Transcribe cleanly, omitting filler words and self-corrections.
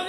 نارا